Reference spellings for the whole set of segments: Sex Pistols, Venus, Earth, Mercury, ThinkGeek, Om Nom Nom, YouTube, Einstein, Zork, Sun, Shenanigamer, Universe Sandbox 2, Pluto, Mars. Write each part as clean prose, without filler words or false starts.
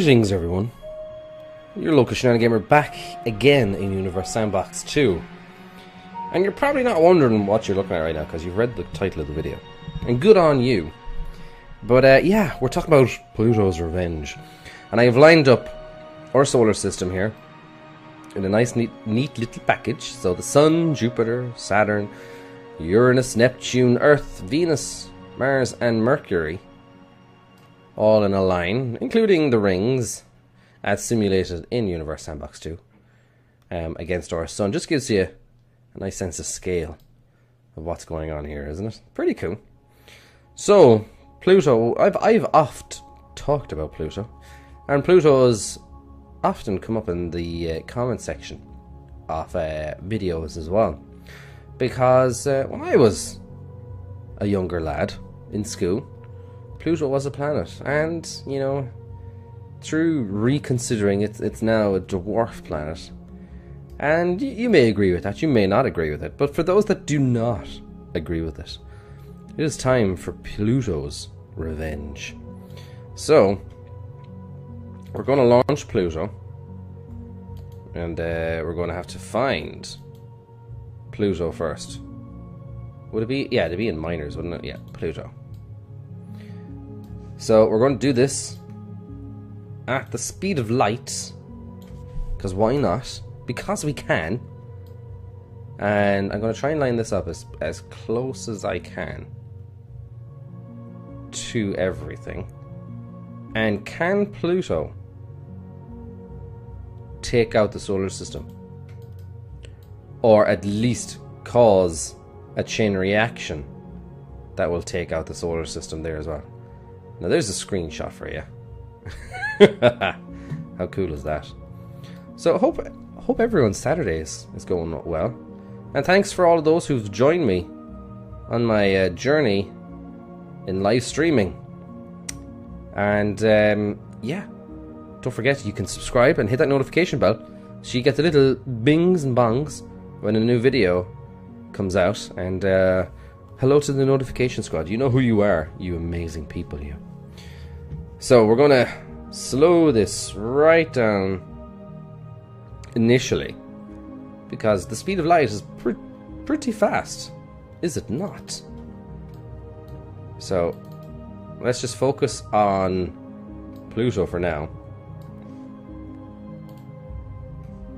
Greetings everyone, your local Shenanigamer back again in Universe Sandbox 2. And you're probably not wondering what you're looking at right now because you've read the title of the video. And good on you. But yeah, we're talking about Pluto's revenge. And I've lined up our solar system here in a nice neat little package. So the Sun, Jupiter, Saturn, Uranus, Neptune, Earth, Venus, Mars and Mercury. All in a line, including the rings, as simulated in Universe Sandbox 2, against our Sun. Just gives you a nice sense of scale of what's going on here, isn't it? Pretty cool. So, Pluto, I've oft talked about Pluto, and Pluto's often come up in the comment section of videos as well. Because when I was a younger lad in school, Pluto was a planet, and, you know, through reconsidering it, it's now a dwarf planet. And you may agree with that, you may not agree with it, but for those that do not agree with it is time for Pluto's revenge. So, we're going to launch Pluto, and we're going to have to find Pluto first. Would it be? Yeah, it'd be in minors, wouldn't it? Yeah, Pluto. So we're going to do this at the speed of light, because why not? Because we can. And I'm going to try and line this up as close as I can to everything. And can Pluto take out the solar system? Or at least cause a chain reaction that will take out the solar system there as well. Now there's a screenshot for you. How cool is that? So hope everyone's Saturday is going well. And thanks for all of those who've joined me on my journey in live streaming. And yeah, don't forget you can subscribe and hit that notification bell so you get the little bings and bongs when a new video comes out. And hello to the notification squad. You know who you are, you amazing people, you. So we're going to slow this right down initially, because the speed of light is pretty fast, is it not? So let's just focus on Pluto for now,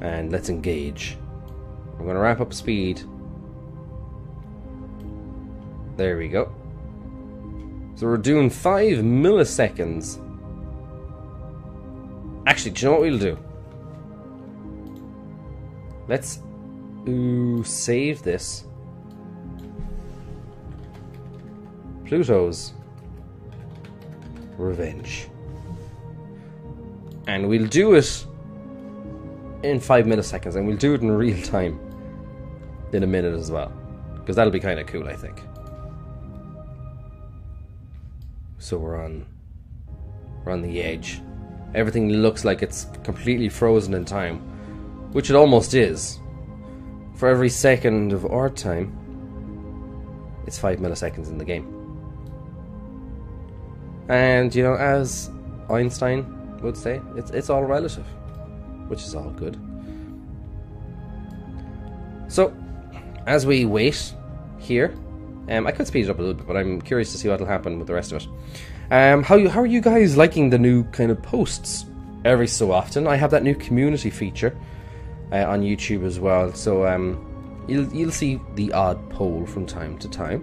and let's engage. We're going to ramp up speed. There we go. So we're doing 5 milliseconds. Actually, do you know what we'll do? Let's save this. Pluto's revenge. And we'll do it in 5 milliseconds, and we'll do it in real time in a minute as well, because that'll be kind of cool, I think. So we're on the edge. Everything looks like it's completely frozen in time, which it almost is. For every second of our time, it's 5 milliseconds in the game. And you know, as Einstein would say, it's all relative, which is all good. So as we wait here, I could speed it up a little bit, but I'm curious to see what'll happen with the rest of it. How are you guys liking the new kind of posts? Every so often, I have that new community feature on YouTube as well, so you'll see the odd poll from time to time.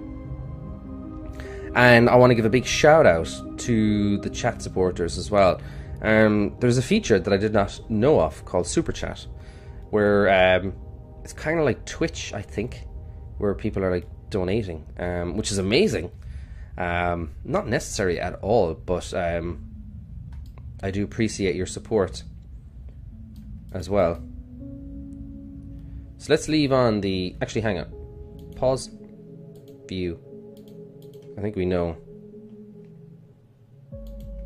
And I want to give a big shout out to the chat supporters as well. There's a feature that I did not know of called Super Chat, where it's kind of like Twitch, I think, where people are like donating, which is amazing. Not necessary at all, but I do appreciate your support as well. So let's leave on the... Actually, hang on. Pause. View. I think we know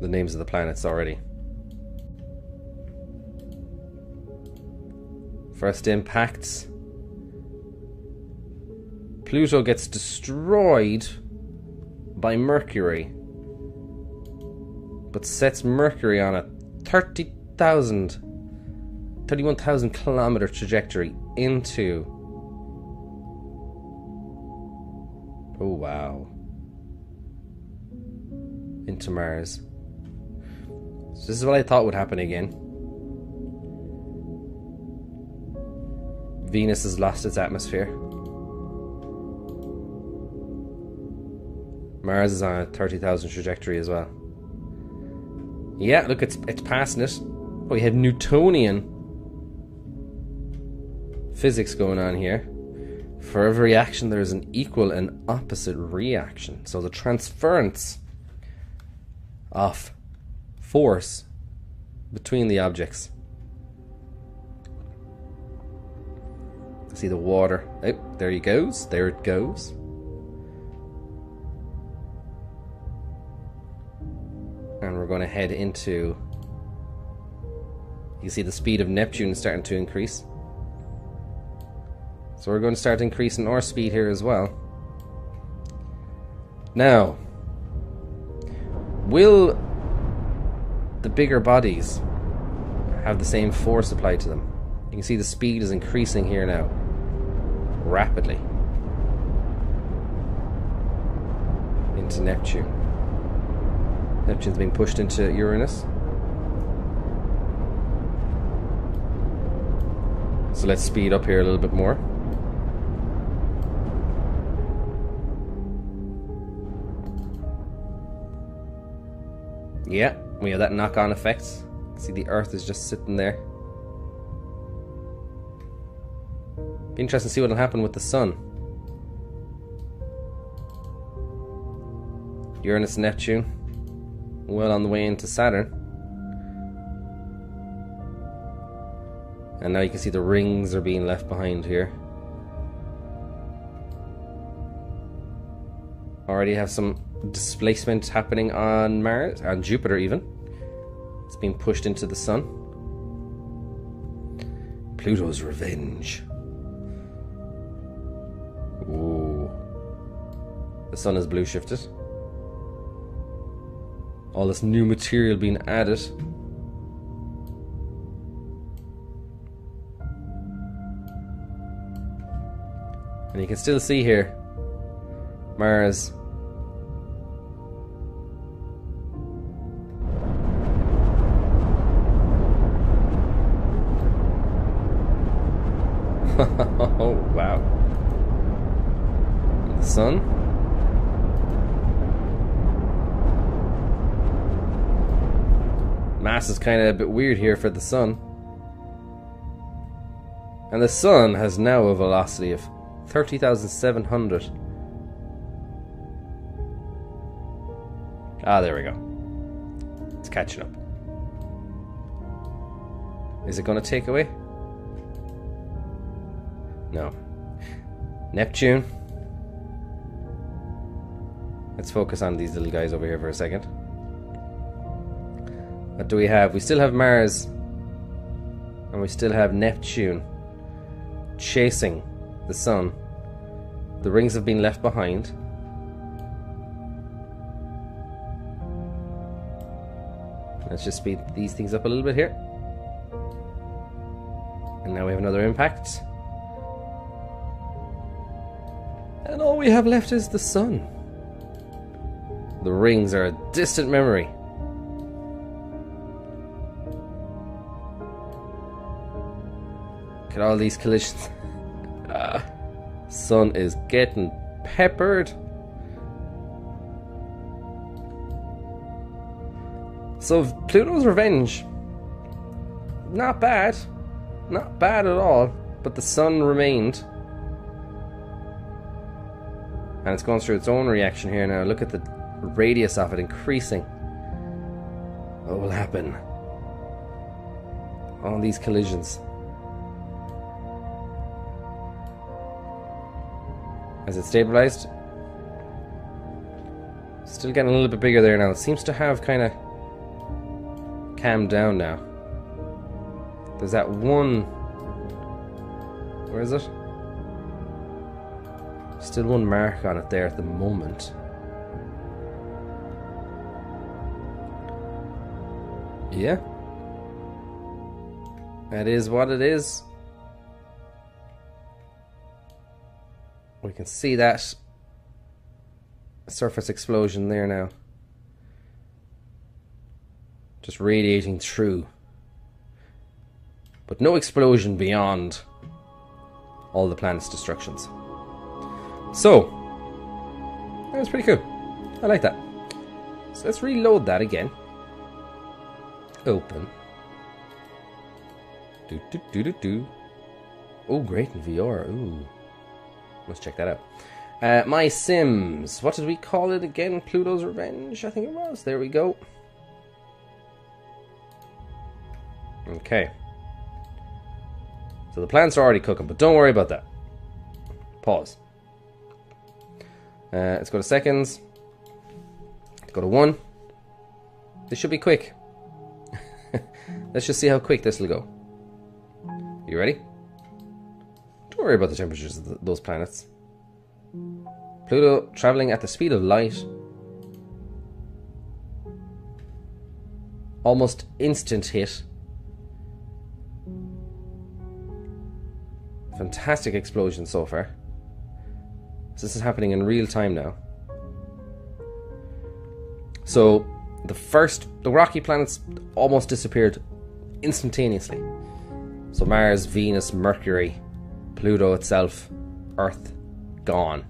the names of the planets already. First impacts. Pluto gets destroyed by Mercury, but sets Mercury on a 31,000 kilometer trajectory into... Oh, wow. Into Mars. So this is what I thought would happen again. Venus has lost its atmosphere. Mars is on a 30,000 trajectory as well. Yeah, look, it's passing it. We have Newtonian physics going on here. For every action, there is an equal and opposite reaction. So the transference of force between the objects. See the water. Oh, there he goes. There it goes. And we're going to head into... You see the speed of Neptune is starting to increase. So we're going to start increasing our speed here as well. Now, will the bigger bodies have the same force applied to them? You can see the speed is increasing here now. Rapidly. Into Neptune. Neptune's being pushed into Uranus. So let's speed up here a little bit more. Yeah, we have that knock-on effect. See, the Earth is just sitting there. Be interesting to see what will happen with the Sun. Uranus and Neptune. Well on the way into Saturn. And now you can see the rings are being left behind here. Already have some displacement happening on Mars, on Jupiter even. It's being pushed into the Sun. Pluto's revenge. Ooh. The Sun is blue shifted. All this new material being added. And you can still see here Mars. Oh, wow. The Sun. Mass is kind of a bit weird here for the Sun. And the Sun has now a velocity of 30,700. Ah, there we go. It's catching up. Is it going to take away? No. Neptune. Let's focus on these little guys over here for a second. What do we have? We still have Mars. And we still have Neptune. Chasing the Sun. The rings have been left behind. Let's just speed these things up a little bit here. And now we have another impact. And all we have left is the Sun. The rings are a distant memory. Look at all these collisions. Sun is getting peppered. So Pluto's revenge. Not bad. Not bad at all. But the Sun remained. And it's going through its own reaction here now. Look at the radius of it increasing. What will happen? All these collisions. Has it stabilized? Still getting a little bit bigger there now. It seems to have kind of calmed down now. There's that one... Where is it? Still one mark on it there at the moment. Yeah. That is what it is. We can see that surface explosion there now. Just radiating through. But no explosion beyond all the planet's destructions. So, that was pretty cool. I like that. So let's reload that again. Open. Do, do, do, do, do. Oh, great, in VR. Ooh. Let's check that out. My Sims. What did we call it again? Pluto's Revenge, I think it was. There we go. Okay. So the plants are already cooking, but don't worry about that. Pause. Let's go to seconds. Let's go to 1. This should be quick. Let's just see how quick this will go. You ready? Don't worry about the temperatures of those planets. Pluto traveling at the speed of light. Almost instant hit. Fantastic explosion so far. So this is happening in real time now. So the rocky planets almost disappeared instantaneously. So Mars, Venus, Mercury, Pluto itself, Earth, gone.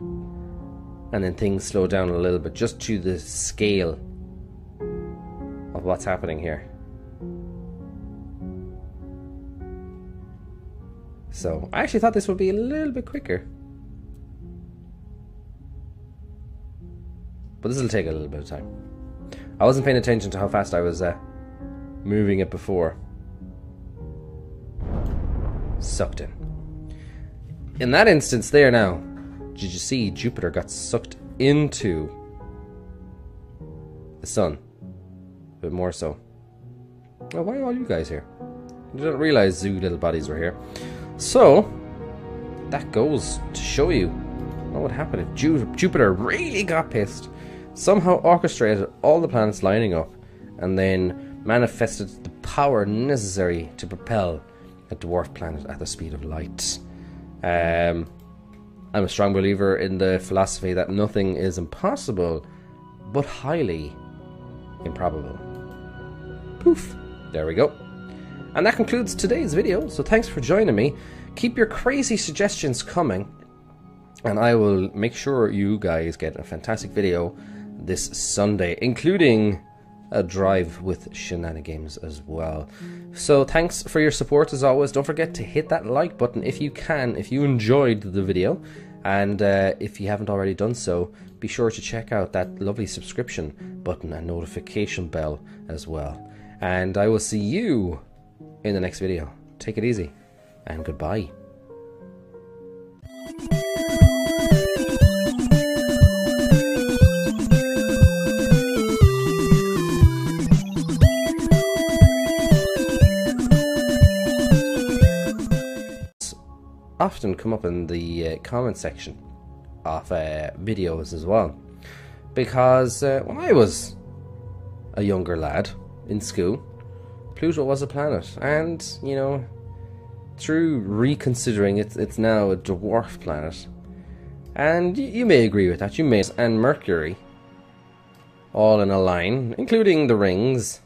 And then things slow down a little bit just to the scale of what's happening here. So, I actually thought this would be a little bit quicker. But this will take a little bit of time. I wasn't paying attention to how fast I was moving it before. Sucked in. In that instance there now, did you see Jupiter got sucked into the Sun? A bit more so. Well, why are all you guys here? I didn't realize zoo little bodies were here. So, that goes to show you what would happen if Jupiter really got pissed. Somehow orchestrated all the planets lining up and then manifested the power necessary to propel a dwarf planet at the speed of light. I'm a strong believer in the philosophy that nothing is impossible, but highly improbable. Poof. There we go. And that concludes today's video, so thanks for joining me. Keep your crazy suggestions coming, and I will make sure you guys get a fantastic video this Sunday, including a drive with shenanigans as well. So thanks for your support as always. Don't forget to hit that like button if you can, if you enjoyed the video, and if you haven't already done so, be sure to check out that lovely subscription button and notification bell as well. And I will see you in the next video. Take it easy and goodbye. Often come up in the comment section of videos as well, because when I was a younger lad in school, Pluto was a planet, and you know, through reconsidering it's now a dwarf planet, and you may agree with that. You may. And Mercury, all in a line, including the rings,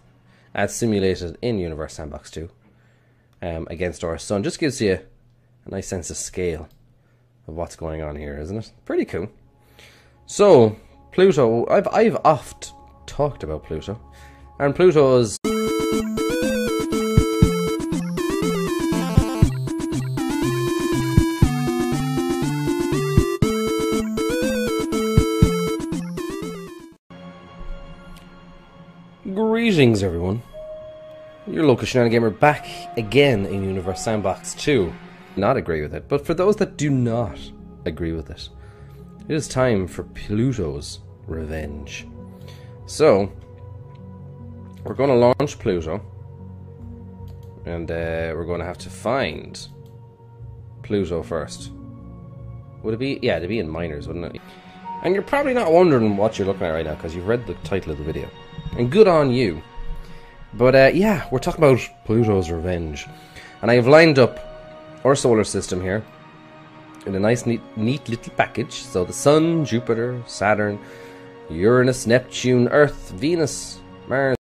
as simulated in Universe Sandbox 2, against our Sun, just gives you a nice sense of scale of what's going on here, isn't it? Pretty cool. So, Pluto, I've oft talked about Pluto, and Pluto's greetings, everyone. Your local shenanigamer back again in Universe Sandbox 2. Not agree with it, but for those that do not agree with it, it is time for Pluto's revenge. So we're going to launch Pluto, and we're going to have to find Pluto first. Would it be? Yeah, it'd be in minors, wouldn't it? And you're probably not wondering what you're looking at right now because you've read the title of the video, and good on you. But yeah, we're talking about Pluto's revenge. And I've lined up our solar system here in a nice neat little package. So the Sun, Jupiter, Saturn, Uranus, Neptune, Earth, Venus, Mars.